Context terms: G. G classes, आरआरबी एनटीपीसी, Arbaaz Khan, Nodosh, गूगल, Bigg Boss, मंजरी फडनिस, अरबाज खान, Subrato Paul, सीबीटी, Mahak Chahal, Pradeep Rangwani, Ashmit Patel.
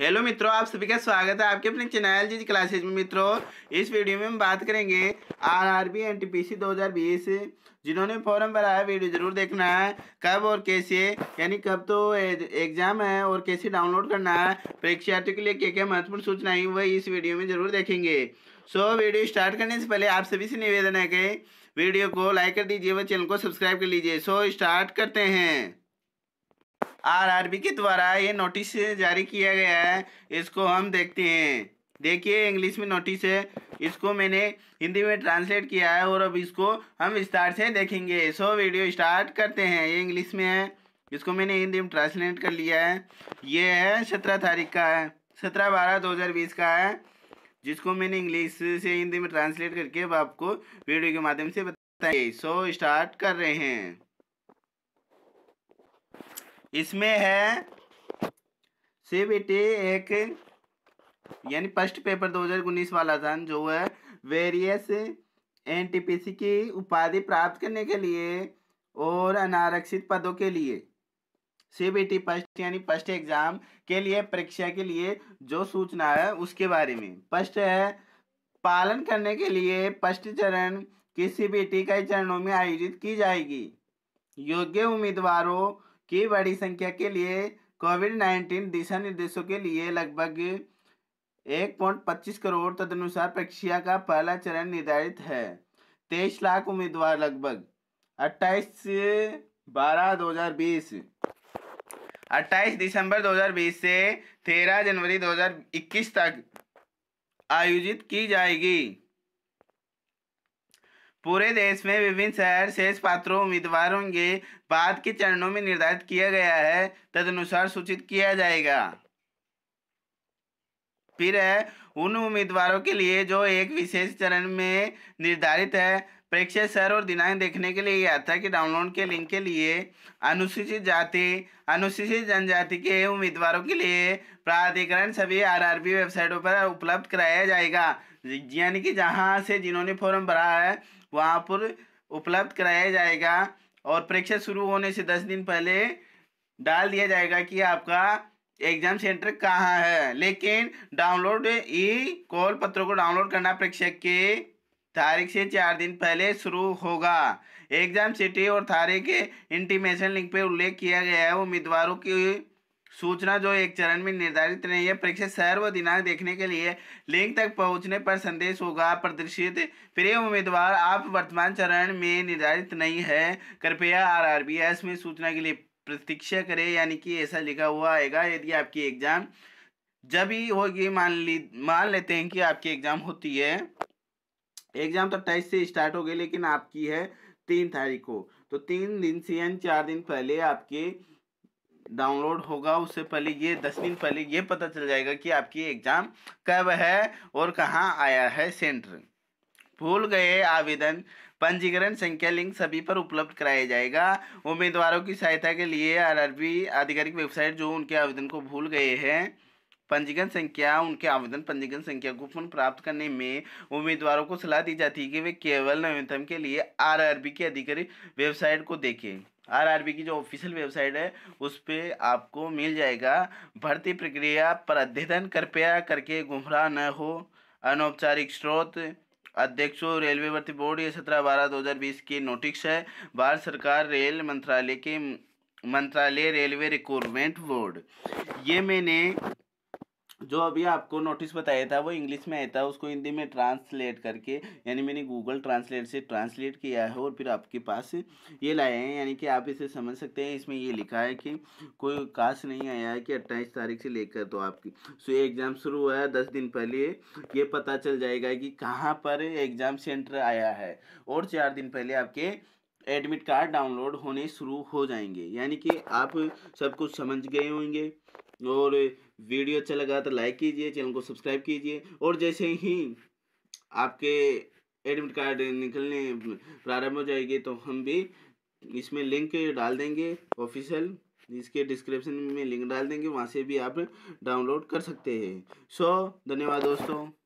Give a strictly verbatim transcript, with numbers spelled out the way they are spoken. Hello मित्रों, आप सभी का स्वागत है आपके अपने चैनल जी जी क्लासेज में। मित्रों इस वीडियो में हम बात करेंगे आरआरबी एनटीपीसी दो हज़ार बीस। जिन्होंने फॉर्म भरा है वीडियो जरूर देखना है, कब और कैसे, यानी कब तो एग्जाम है और कैसे डाउनलोड करना है परीक्षार्थियों के लिए, क्या क्या महत्वपूर्ण सूचनाएं वह इस वीडियो में जरूर देखेंगे। सो वीडियो स्टार्ट करने से पहले आप सभी से निवेदन है कि वीडियो को लाइक कर दीजिए व चैनल को सब्सक्राइब कर लीजिए। सो स्टार्ट करते हैं। आरआरबी के द्वारा ये नोटिस जारी किया गया है, इसको हम देखते हैं। देखिए इंग्लिश में नोटिस है, इसको मैंने हिंदी में ट्रांसलेट किया है और अब इसको हम विस्तार से देखेंगे। सो वीडियो स्टार्ट करते हैं। ये इंग्लिश में है, इसको मैंने हिंदी में ट्रांसलेट कर लिया है। ये है सत्रह तारीख का है, सत्रह बारह दो हज़ार बीस का है, जिसको मैंने इंग्लिश से हिंदी में ट्रांसलेट करके अब आपको वीडियो के माध्यम से बताएंगे। सो स्टार्ट कर रहे हैं। इसमें है सीबीटी एक, यानी फर्स्ट पेपर दो हज़ार उन्नीस वाला था, जो है वेरियस एनटीपीसी की उपाधि प्राप्त करने के लिए और अनारक्षित पदों के लिए सीबीटी फर्स्ट यानी फर्स्ट एग्जाम के लिए परीक्षा के लिए जो सूचना है उसके बारे में। फर्स्ट है पालन करने के लिए फर्स्ट चरण की सीबीटी कई चरणों में आयोजित की जाएगी। योग्य उम्मीदवारों की बड़ी संख्या के लिए कोविड नाइन्टीन दिशा निर्देशों के लिए लगभग एक पॉइंट पच्चीस करोड़ तदनुसार परीक्षा का पहला चरण निर्धारित है। तेईस लाख उम्मीदवार लगभग अट्ठाईस बारह दो हज़ार बीस अट्ठाईस दिसंबर दो हज़ार बीस से तेरह जनवरी दो हज़ार इक्कीस तक आयोजित की जाएगी। पूरे देश में विभिन्न शहर शेष पात्रों उम्मीदवार होंगे। बाद के चरणों में निर्धारित किया गया है तदनुसार सूचित किया जाएगा। फिर है उन उम्मीदवारों के लिए जो एक विशेष चरण में निर्धारित है। परीक्षा सर और दिनांक देखने के लिए यात्रा के डाउनलोड के लिंक के लिए अनुसूचित जाति अनुसूचित जनजाति के उम्मीदवारों के लिए प्राधिकरण सभी आरआरबी वेबसाइटों पर उपलब्ध कराया जाएगा, यानी कि जहां से जिन्होंने फॉर्म भरा है वहां पर उपलब्ध कराया जाएगा और परीक्षा शुरू होने से दस दिन पहले डाल दिया जाएगा कि आपका एग्जाम सेंटर कहाँ है। लेकिन डाउनलोड ई कॉल पत्रों को डाउनलोड करना परीक्षा के तारीख से चार दिन पहले शुरू होगा। एग्जाम सिटी और तारीख के इंटीमेशन लिंक पर उल्लेख किया गया है। उम्मीदवारों की सूचना जो एक चरण में निर्धारित नहीं है परीक्षा शहर व दिनांक देखने के लिए लिंक तक पहुंचने पर संदेश होगा प्रदर्शित। प्रिय उम्मीदवार, आप वर्तमान चरण में निर्धारित नहीं है, कृपया आरआरबी एस में सूचना के लिए प्रतीक्षा करें, यानी कि ऐसा लिखा हुआ आएगा। यदि आपकी एग्जाम जब ही होगी, मान ली मान लेते हैं कि आपकी एग्जाम होती है, एग्जाम तो अट्ठाईस से स्टार्ट हो गई लेकिन आपकी है तीन तारीख को, तो तीन दिन से यानी चार दिन पहले आपके डाउनलोड होगा। उससे पहले ये दस दिन पहले ये पता चल जाएगा कि आपकी एग्जाम कब है और कहाँ आया है सेंटर। भूल गए आवेदन पंजीकरण संख्या लिंक सभी पर उपलब्ध कराया जाएगा। उम्मीदवारों की सहायता के लिए आरआरबी आधिकारिक वेबसाइट जो उनके आवेदन को भूल गए हैं पंजीकरण संख्या उनके आवेदन पंजीकरण संख्या कूपन प्राप्त करने में उम्मीदवारों को सलाह दी जाती है कि वे केवल नवीनतम के लिए आरआरबी की आधिकारिक वेबसाइट को देखें। आरआरबी की जो ऑफिशियल वेबसाइट है उस पर आपको मिल जाएगा। भर्ती प्रक्रिया पर अध्ययन कृपया करके गुमराह न हो। अनौपचारिक स्रोत अध्यक्षों रेलवे भर्ती बोर्ड। ये सत्रह बारह दो हज़ार बीस की नोटिस है। भारत सरकार रेल मंत्रालय के मंत्रालय रेलवे रिक्रूटमेंट बोर्ड। ये मैंने जो अभी आपको नोटिस बताया था वो इंग्लिश में आया था, उसको हिंदी में ट्रांसलेट करके यानी मैंने गूगल ट्रांसलेट से ट्रांसलेट किया है और फिर आपके पास ये लाए हैं, यानी कि आप इसे समझ सकते हैं। इसमें ये लिखा है कि कोई काश नहीं आया है कि अट्ठाईस तारीख से लेकर तो आपकी सो एग्ज़ाम शुरू हुआ है, दस दिन पहले ये पता चल जाएगा कि कहाँ पर एग्ज़ाम सेंटर आया है और चार दिन पहले आपके एडमिट कार्ड डाउनलोड होने शुरू हो जाएंगे। यानी कि आप सब कुछ समझ गए होंगे। और वीडियो अच्छा लगा तो लाइक कीजिए, चैनल को सब्सक्राइब कीजिए और जैसे ही आपके एडमिट कार्ड निकलने प्रारंभ हो जाएगी तो हम भी इसमें लिंक डाल देंगे, ऑफिशियल इसके डिस्क्रिप्शन में लिंक डाल देंगे, वहाँ से भी आप डाउनलोड कर सकते हैं। सो धन्यवाद दोस्तों।